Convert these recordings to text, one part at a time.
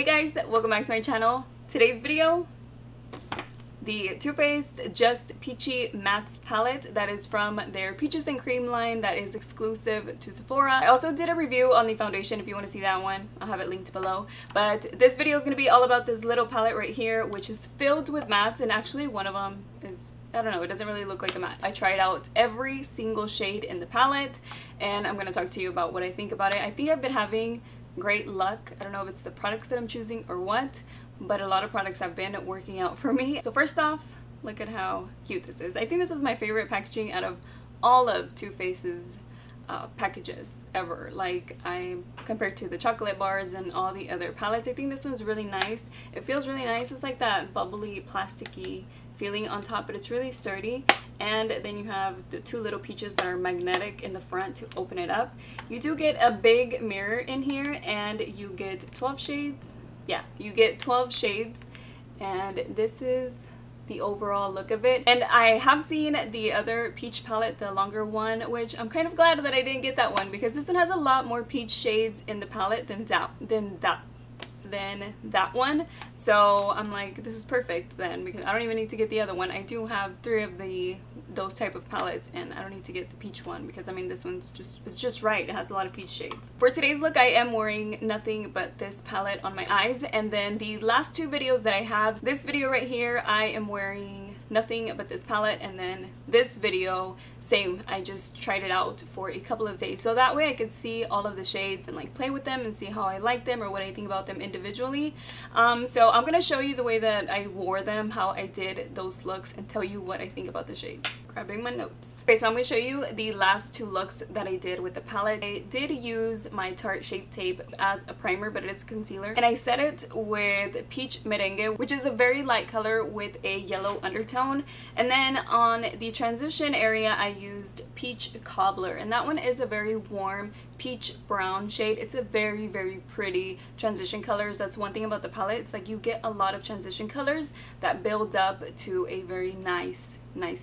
Hey guys, welcome back to my channel. Today's video, the Too Faced Just Peachy Mattes palette that is from their Peaches and Cream line that is exclusive to Sephora. I also did a review on the foundation if you want to see that one. I'll have it linked below. But this video is going to be all about this little palette right here, which is filled with mattes, and actually one of them is, I don't know, it doesn't really look like a matte. I tried out every single shade in the palette and I'm going to talk to you about what I think about it. I think I've been having great luck. I don't know if it's the products that I'm choosing or what, but a lot of products have been working out for me. So first off, look at how cute this is. I think this is my favorite packaging out of all of Too Faced's packages ever. Like, I compared to the chocolate bars and all the other palettes, I think this one's really nice. It feels really nice. It's like that bubbly, plasticky feeling on top, but it's really sturdy. And then you have the two little peaches that are magnetic in the front to open it up. You do get a big mirror in here and you get 12 shades. Yeah, you get 12 shades, and this is the overall look of it. And I have seen the other peach palette, the longer one, which I'm kind of glad that I didn't get that one because this one has a lot more peach shades in the palette than that one. So I'm like, this is perfect then, because I don't even need to get the other one. I do have three of those type of palettes and I don't need to get the peach one because, I mean, this one's just, it's just right. It has a lot of peach shades. For today's look, I am wearing nothing but this palette on my eyes, and then the last two videos that I have, this video right here, I am wearing nothing but this palette, and then this video, same, I just tried it out for a couple of days so that way I could see all of the shades and like play with them and see how I like them or what I think about them individually. So I'm gonna show you the way that I wore them, how I did those looks, and tell you what I think about the shades. Grabbing my notes. Okay, so I'm gonna show you the last two looks that I did with the palette. I did use my Tarte Shape Tape as a primer, but it's concealer, and I set it with Peach Meringue, which is a very light color with a yellow undertone. And then on the transition area, I used Peach Cobbler, and that one is a very warm peach brown shade. It's a very, very pretty transition colors. That's one thing about the palette. It's like you get a lot of transition colors that build up to a very nice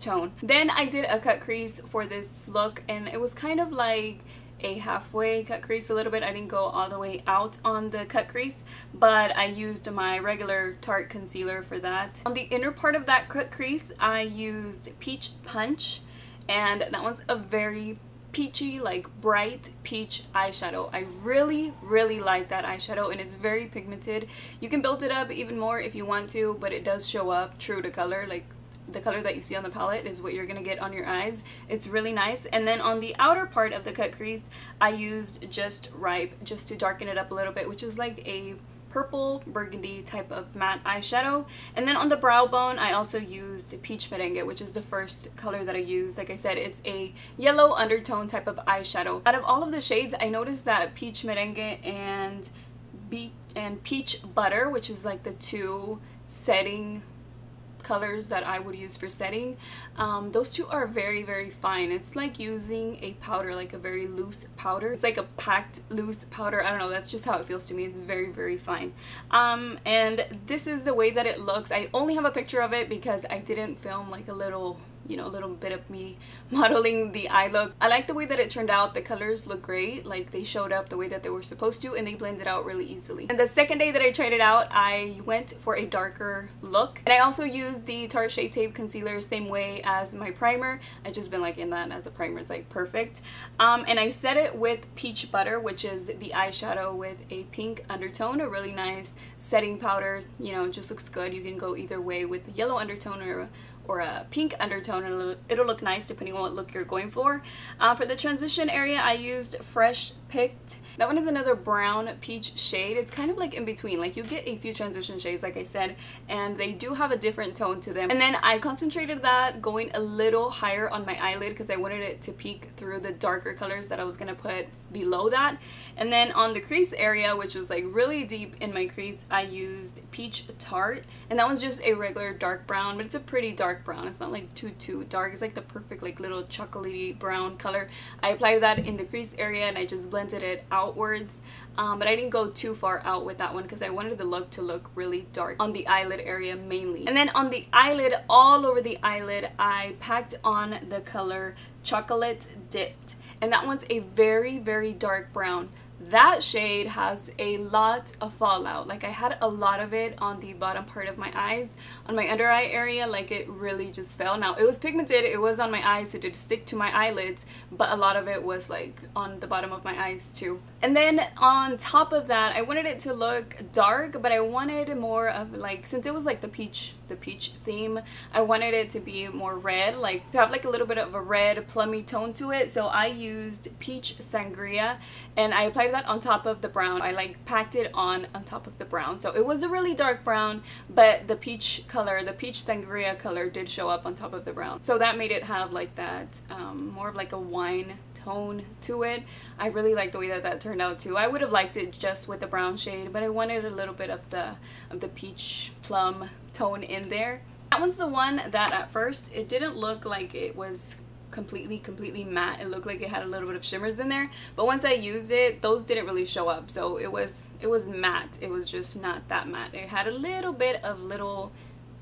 tone. Then I did a cut crease for this look, and it was kind of like a halfway cut crease a little bit. I didn't go all the way out on the cut crease, but I used my regular Tarte concealer for that. On the inner part of that cut crease, I used Peach Punch, and that one's a very peachy, like bright peach eyeshadow. I really like that eyeshadow, and it's very pigmented. You can build it up even more if you want to, but it does show up true to color. Like, the color that you see on the palette is what you're gonna get on your eyes. It's really nice. And then on the outer part of the cut crease, I used Just Ripe just to darken it up a little bit, which is like a purple burgundy type of matte eyeshadow. And then on the brow bone, I also used Peach Meringue, which is the first color that I used. Like I said, it's a yellow undertone type of eyeshadow. Out of all of the shades, I noticed that Peach Meringue and Peach Butter, which is like the two setting colors that I would use for setting, those two are very fine. It's like using a powder, like a very loose powder. It's like a packed loose powder. I don't know, that's just how it feels to me. It's very fine. And this is the way that it looks. I only have a picture of it because I didn't film like a little, you know, a little bit of me modeling the eye look. I like the way that it turned out. The colors look great. Like, they showed up the way that they were supposed to, and they blended out really easily. And the second day that I tried it out, I went for a darker look, and I also used the Tarte Shape Tape concealer same way as my primer. I just been like in that as a primer. It's like perfect. And I set it with Peach Butter, which is the eyeshadow with a pink undertone, a really nice setting powder. You know, just looks good. You can go either way with the yellow undertone or a pink undertone, and it'll look nice depending on what look you're going for. For the transition area, I used Fresh Picked. That one is another brown peach shade. It's kind of like in between. Like, you get a few transition shades, like I said, and they do have a different tone to them. And then I concentrated that going a little higher on my eyelid because I wanted it to peek through the darker colors that I was gonna put below that. And then on the crease area, which was like really deep in my crease, I used Peach Tarte, and that one's just a regular dark brown, but it's a pretty dark brown. It's not like too dark. It's like the perfect like little chocolatey brown color. I applied that in the crease area and I just blended it outwards, but I didn't go too far out with that one because I wanted the look to look really dark on the eyelid area mainly. And then on the eyelid, all over the eyelid, I packed on the color Chocolate Dipped, and that one's a very dark brown. That shade has a lot of fallout. Like, I had a lot of it on the bottom part of my eyes, on my under eye area. Like, it really just fell. Now, it was pigmented, it was on my eyes, it did stick to my eyelids, but a lot of it was like on the bottom of my eyes too. And then on top of that, I wanted it to look dark, but I wanted more of like, since it was like the peach theme, I wanted it to be more red, like to have like a little bit of a red plummy tone to it. So I used Peach Sangria and I applied that on top of the brown. I like packed it on top of the brown, so it was a really dark brown, but the peach color, the Peach Sangria color, did show up on top of the brown, so that made it have like that more of like a wine tone to it. I really like the way that that turned out too. I would have liked it just with the brown shade, but I wanted a little bit of the peach plum tone in there. That one's the one that at first it didn't look like it was completely matte. It looked like it had a little bit of shimmers in there, but once I used it, those didn't really show up, so it was matte. It was just not that matte. It had a little bit of little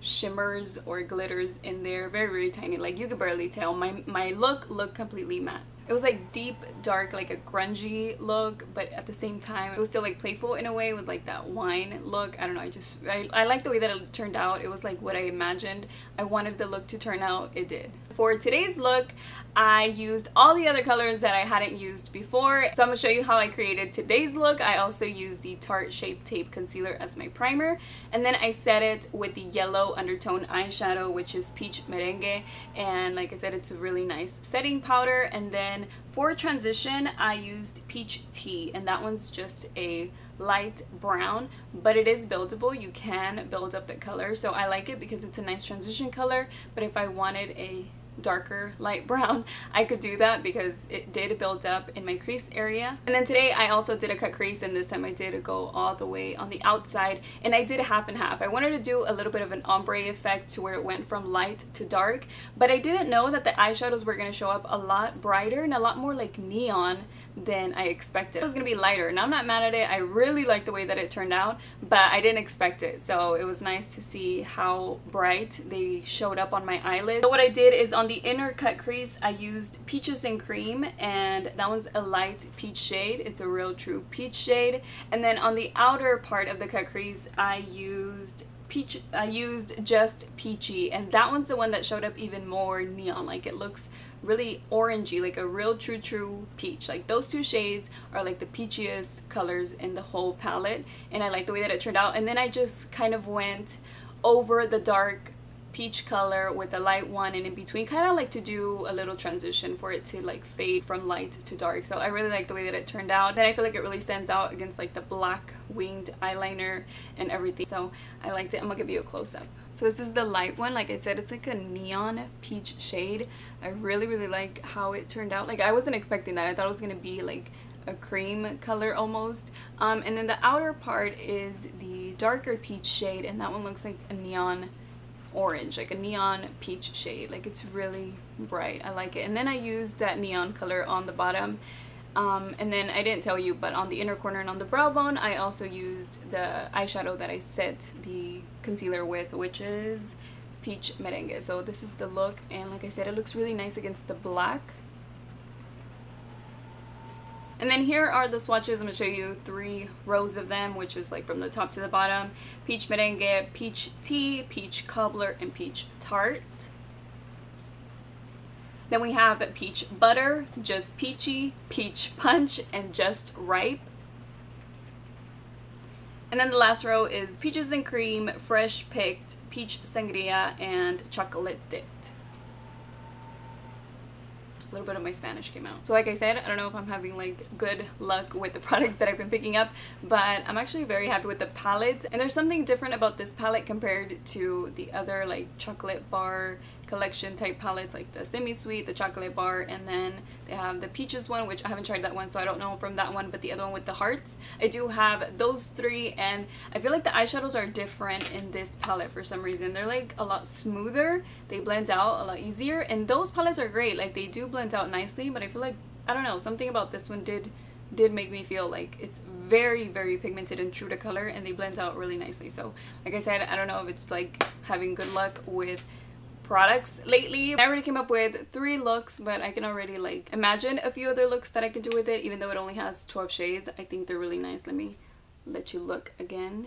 shimmers or glitters in there, very, very tiny, like you could barely tell. My look looked completely matte. It was like deep dark, like a grungy look, but at the same time it was still like playful in a way with like that wine look. I don't know, I like the way that it turned out. It was like what I imagined I wanted the look to turn out. It did. For today's look, I used all the other colors that I hadn't used before, so I'm gonna show you how I created today's look. I also used the Tarte Shape Tape concealer as my primer, and then I set it with the yellow undertone eyeshadow, which is Peach Meringue, and like I said, it's a really nice setting powder. And then for transition, I used Peach Tea, and that one's just a light brown, but it is buildable. You can build up the color, so I like it because it's a nice transition color. But if I wanted a darker light brown, I could do that because it did build up in my crease area. And then today I also did a cut crease, and this time I did go all the way on the outside, and I did half and half. I wanted to do a little bit of an ombre effect to where it went from light to dark, but I didn't know that the eyeshadows were going to show up a lot brighter and a lot more like neon than I expected. It was going to be lighter, and I'm not mad at it. I really like the way that it turned out, but I didn't expect it, so it was nice to see how bright they showed up on my eyelid. So what I did is on the inner cut crease, I used Peaches and Cream, and that one's a light peach shade. It's a real true peach shade. And then on the outer part of the cut crease, I used Just Peachy, and that one's the one that showed up even more neon. Like, it looks really orangey, like a real true peach. Like, those two shades are like the peachiest colors in the whole palette, and I like the way that it turned out. And then I just kind of went over the dark peach color with a light one, and in between, kind of like to do a little transition for it to like fade from light to dark. So I really like the way that it turned out. Then I feel like it really stands out against like the black winged eyeliner and everything, so I liked it. I'm gonna give you a close-up. So this is the light one. Like I said, it's like a neon peach shade. I really like how it turned out. Like, I wasn't expecting that. I thought it was gonna be like a cream color almost. And then the outer part is the darker peach shade, and that one looks like a neon orange, like a neon peach shade. Like, it's really bright. I like it. And then I used that neon color on the bottom, and then I didn't tell you, but on the inner corner and on the brow bone, I also used the eyeshadow that I set the concealer with, which is Peach Meringue. So this is the look, and like I said, it looks really nice against the black. And then here are the swatches. I'm going to show you 3 rows of them, which is like from the top to the bottom. Peach Meringue, Peach Tea, Peach Cobbler, and Peach Tarte. Then we have Peach Butter, Just Peachy, Peach Punch, and Just Ripe. And then the last row is Peaches and Cream, Fresh Picked, Peach Sangria, and Chocolate Dipped. A little bit of my Spanish came out. So like I said, I don't know if I'm having like good luck with the products that I've been picking up, but I'm actually very happy with the palette. And there's something different about this palette compared to the other like chocolate bar collection type palettes, like the semi-sweet, the chocolate bar, and then they have the peaches one, which I haven't tried that one, so I don't know from that one, but the other one with the hearts. I do have those 3, and I feel like the eyeshadows are different in this palette for some reason. They're like a lot smoother, they blend out a lot easier, and those palettes are great. Like, they do blend out nicely, but I feel like, I don't know, something about this one did make me feel like it's very pigmented and true to color, and they blend out really nicely. So like I said, I don't know if it's like having good luck with products lately. I already came up with 3 looks, but I can already like imagine a few other looks that I could do with it, even though it only has 12 shades. I think they're really nice. Let me let you look again.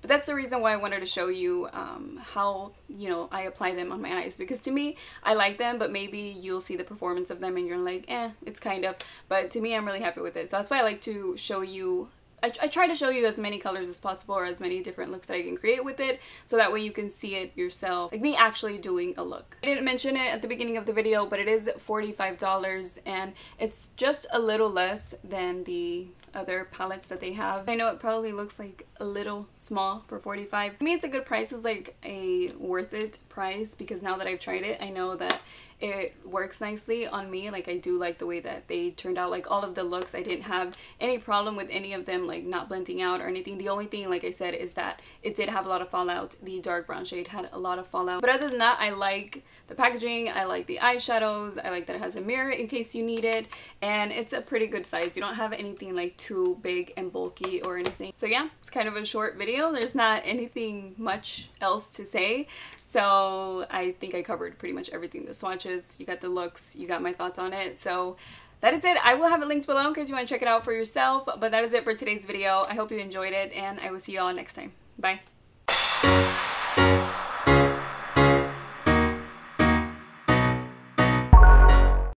But that's the reason why I wanted to show you how, you know, I apply them on my eyes, because to me, I like them, but maybe you'll see the performance of them and you're like, eh, it's kind of, but to me, I'm really happy with it. So that's why I like to show you, I try to show you as many colors as possible, or as many different looks that I can create with it, so that way you can see it yourself, like me actually doing a look. I didn't mention it at the beginning of the video, but it is $45 and it's just a little less than the other palettes that they have. I know it probably looks like a little small for $45. To me, it's a good price. It's like a worth it price, because now that I've tried it, I know that it works nicely on me. Like, I do like the way that they turned out, like all of the looks. I didn't have any problem with any of them, like not blending out or anything. The only thing, like I said, is that it did have a lot of fallout. The dark brown shade had a lot of fallout, but other than that, I like the packaging, I like the eyeshadows, I like that it has a mirror in case you need it, and it's a pretty good size. You don't have anything like too big and bulky or anything. So yeah, it's kind of a short video. There's not anything much else to say, so I think I covered pretty much everything. The swatches, you got the looks, you got my thoughts on it. So that is it. I will have it linked below in case you want to check it out for yourself. But that is it for today's video. I hope you enjoyed it, and I will see you all next time. Bye.